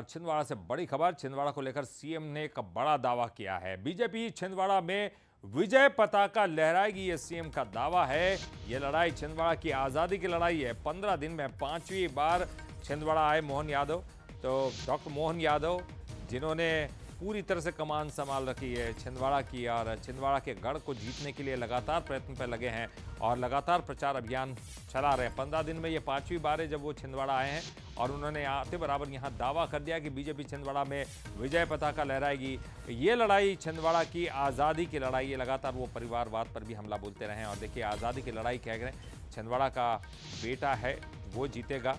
और छिंदवाड़ा से बड़ी खबर, छिंदवाड़ा को लेकर सीएम ने एक बड़ा दावा किया है। बीजेपी छिंदवाड़ा में विजय पताका लहराएगी, ये सीएम का दावा है। ये लड़ाई छिंदवाड़ा की आज़ादी की लड़ाई है। 15 दिन में 5वीं बार छिंदवाड़ा आए मोहन यादव, तो डॉक्टर मोहन यादव जिन्होंने पूरी तरह से कमान संभाल रखी है छिंदवाड़ा की और छिंदवाड़ा के गढ़ को जीतने के लिए लगातार प्रयत्न पर लगे हैं और लगातार प्रचार अभियान चला रहे हैं। 15 दिन में ये 5वीं बार है जब वो छिंदवाड़ा आए हैं और उन्होंने आते बराबर यहाँ दावा कर दिया कि बीजेपी छिंदवाड़ा में विजय पताका लहराएगी। ये लड़ाई छिंदवाड़ा की आज़ादी की लड़ाई है। लगातार वो परिवारवाद पर भी हमला बोलते रहे हैं और देखिए आज़ादी की लड़ाई कह रहे हैं, छिंदवाड़ा का बेटा है वो जीतेगा,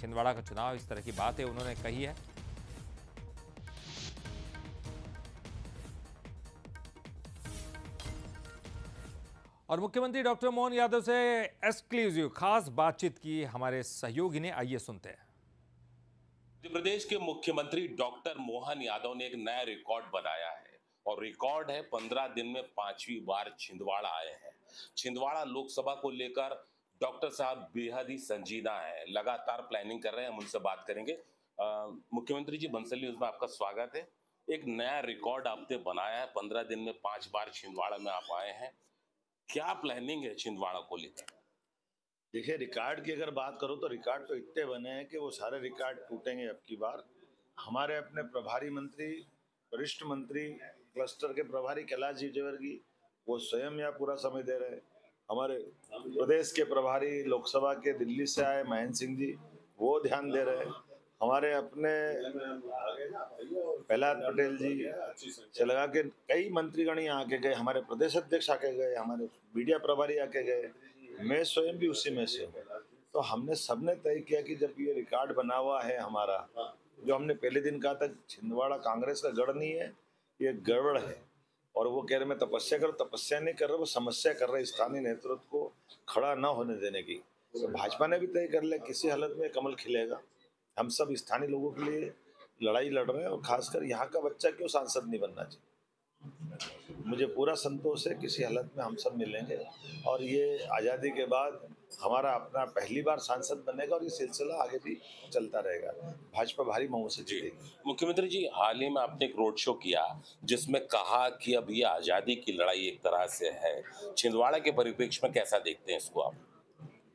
छिंदवाड़ा का चुनाव, इस तरह की बातें उन्होंने कही है। और मुख्यमंत्री डॉक्टर मोहन यादव से एक्सक्लूसिव खास बातचीत की हमारे सहयोगी ने, आइए सुनते हैं। मध्य प्रदेश के मुख्यमंत्री डॉक्टर मोहन यादव ने एक नया रिकॉर्ड बनाया है और रिकॉर्ड है 15 दिन में 5वीं बार छिंदवाड़ा आए हैं। छिंदवाड़ा लोकसभा को लेकर डॉक्टर साहब बेहद ही संजीदा है, लगातार प्लानिंग कर रहे हैं। हम उनसे बात करेंगे। मुख्यमंत्री जी, बंसल न्यूज़ में आपका स्वागत है। एक नया रिकॉर्ड आपने बनाया है, 15 दिन में 5 बार छिंदवाड़ा में आप आए हैं। क्या प्लानिंग है छिंदवाड़ा को लेकर? देखिए, रिकॉर्ड की अगर बात करूं तो रिकॉर्ड तो इतने बने हैं कि वो सारे रिकॉर्ड टूटेंगे अब की बार। हमारे अपने प्रभारी मंत्री, वरिष्ठ मंत्री, क्लस्टर के प्रभारी कैलाश जवर्गी, वो स्वयं यहाँ पूरा समय दे रहे हैं। हमारे प्रदेश के प्रभारी लोकसभा के दिल्ली से आए महेंद्र सिंह जी, वो ध्यान दे रहे हैं। हमारे अपने प्रहलाद पटेल जी से लगा के कई मंत्रीगण यहाँ आके गए, हमारे प्रदेश अध्यक्ष आके गए, हमारे मीडिया प्रभारी आके गए, मैं स्वयं भी उसी में से हूँ। तो हमने सबने तय किया कि जब ये रिकॉर्ड बना हुआ है हमारा, जो हमने पहले दिन कहा था छिंदवाड़ा कांग्रेस का गढ़ नहीं है, ये गड़बड़ है। और वो कह रहे मैं तपस्या कर, तपस्या नहीं कर रहे, वो समस्या कर रहे स्थानीय नेतृत्व को खड़ा न होने देने की। तो भाजपा ने भी तय कर लिया किसी हालत में कमल खिलेगा। हम सब स्थानीय लोगों के लिए लड़ाई लड़ रहे हैं और खासकर यहाँ का बच्चा क्यों सांसद नहीं बनना चाहिए। मुझे पूरा संतोष है, किसी हालत में हम सब मिलेंगे और ये आज़ादी के बाद हमारा अपना पहली बार सांसद बनेगा और ये सिलसिला आगे भी चलता रहेगा। भाजपा भारी बहुमत से जीतेगी। मुख्यमंत्री जी, हाल ही में आपने एक रोड शो किया जिसमें कहा कि अब ये आज़ादी की लड़ाई एक तरह से है। छिंदवाड़ा के परिप्रेक्ष्य में कैसा देखते हैं इसको आप?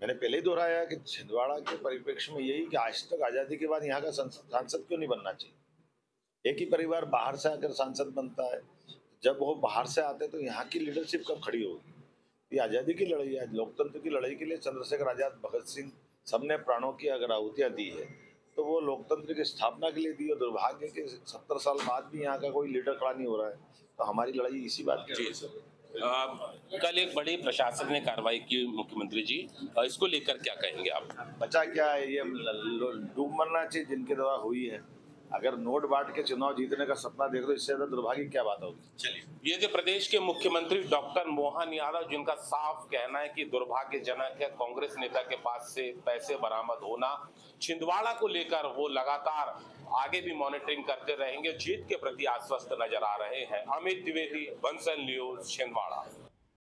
मैंने पहले ही दोहराया कि छिंदवाड़ा के परिप्रेक्ष्य में यही कि आज तक आज़ादी के बाद यहाँ का सांसद क्यों नहीं बनना चाहिए। एक ही परिवार बाहर से आकर सांसद बनता है, जब वो बाहर से आते तो यहाँ की लीडरशिप कब खड़ी होगी। ये आज़ादी की लड़ाई है, लोकतंत्र की लड़ाई के लिए चंद्रशेखर आजाद, भगत सिंह, सबने प्राणों की अगर आहुतियाँ दी है तो वो लोकतंत्र की स्थापना के लिए दी। और दुर्भाग्य के 70 साल बाद भी यहाँ का कोई लीडर खड़ा नहीं हो रहा है, तो हमारी लड़ाई इसी बात की है। कल एक बड़ी प्रशासन ने कार्रवाई की, मुख्यमंत्री जी, इसको लेकर क्या कहेंगे आप? बचा क्या है, ये डूब मरना चाहिए जिनके द्वारा हुई है। अगर नोट बांट के चुनाव जीतने का सपना देख लो, इससे ज्यादा दुर्भाग्य क्या बात होगी। चलिए, ये जो प्रदेश के मुख्यमंत्री डॉक्टर मोहन यादव, जिनका साफ कहना है कि दुर्भाग्यजनक है कांग्रेस नेता के पास से पैसे बरामद होना, छिंदवाड़ा को लेकर वो लगातार आगे भी मॉनिटरिंग करते रहेंगे, जीत के प्रति आश्वस्त नजर आ रहे हैं। अमित द्विवेदी, बंसल न्यूज़, छिंदवाड़ा।